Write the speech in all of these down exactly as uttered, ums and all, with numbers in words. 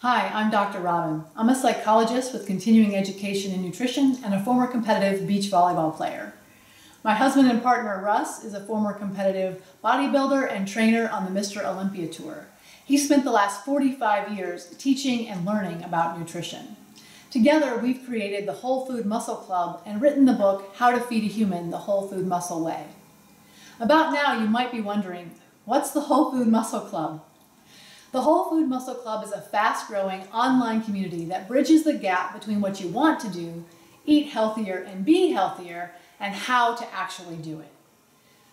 Hi, I'm Doctor Robin. I'm a psychologist with continuing education in nutrition and a former competitive beach volleyball player. My husband and partner, Russ, is a former competitive bodybuilder and trainer on the Mister Olympia tour. He spent the last forty-five years teaching and learning about nutrition. Together, we've created the Whole Food Muscle Club and written the book, How to Feed a Human: The Whole Food Muscle Way. About now, you might be wondering, what's the Whole Food Muscle Club? The Whole Food Muscle Club is a fast-growing online community that bridges the gap between what you want to do, eat healthier and be healthier, and how to actually do it.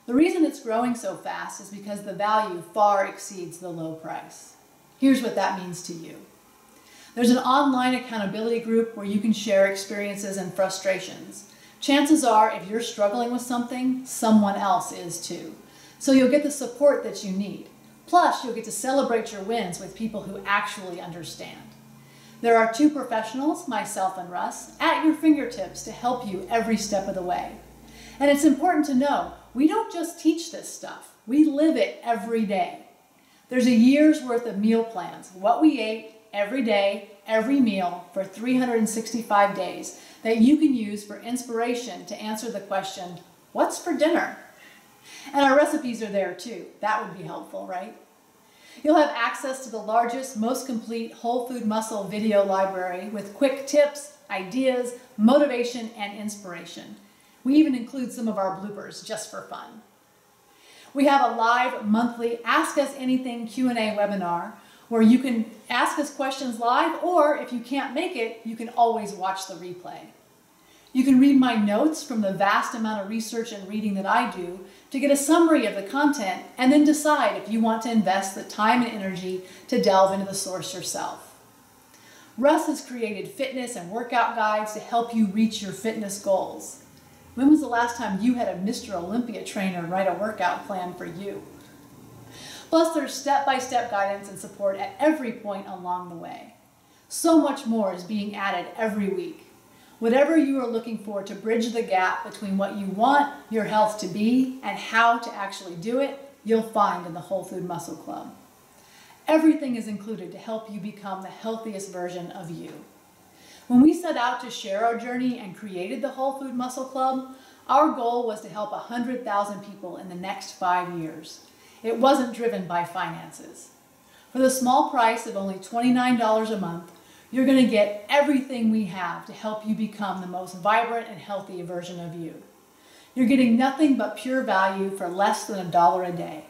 The reason it's growing so fast is because the value far exceeds the low price. Here's what that means to you. There's an online accountability group where you can share experiences and frustrations. Chances are, if you're struggling with something, someone else is too. So you'll get the support that you need. Plus, you'll get to celebrate your wins with people who actually understand. There are two professionals, myself and Russ, at your fingertips to help you every step of the way. And it's important to know, we don't just teach this stuff, we live it every day. There's a year's worth of meal plans, what we ate every day, every meal for three hundred sixty-five days that you can use for inspiration to answer the question, what's for dinner? And our recipes are there too. That would be helpful, right? You'll have access to the largest, most complete Whole Food Muscle video library with quick tips, ideas, motivation, and inspiration. We even include some of our bloopers just for fun. We have a live monthly Ask Us Anything Q and A webinar where you can ask us questions live, or if you can't make it, you can always watch the replay. You can read my notes from the vast amount of research and reading that I do to get a summary of the content and then decide if you want to invest the time and energy to delve into the source yourself. Russ has created fitness and workout guides to help you reach your fitness goals. When was the last time you had a Mister Olympia trainer write a workout plan for you? Plus, there's step-by-step guidance and support at every point along the way. So much more is being added every week. Whatever you are looking for to bridge the gap between what you want your health to be and how to actually do it, you'll find in the Whole Food Muscle Club. Everything is included to help you become the healthiest version of you. When we set out to share our journey and created the Whole Food Muscle Club, our goal was to help one hundred thousand people in the next five years. It wasn't driven by finances. For the small price of only twenty-nine dollars a month, you're going to get everything we have to help you become the most vibrant and healthy version of you. You're getting nothing but pure value for less than a dollar a day.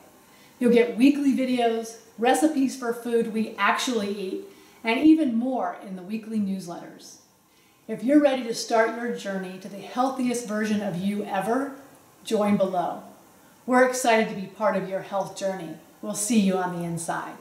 You'll get weekly videos, recipes for food we actually eat, and even more in the weekly newsletters. If you're ready to start your journey to the healthiest version of you ever, join below. We're excited to be part of your health journey. We'll see you on the inside.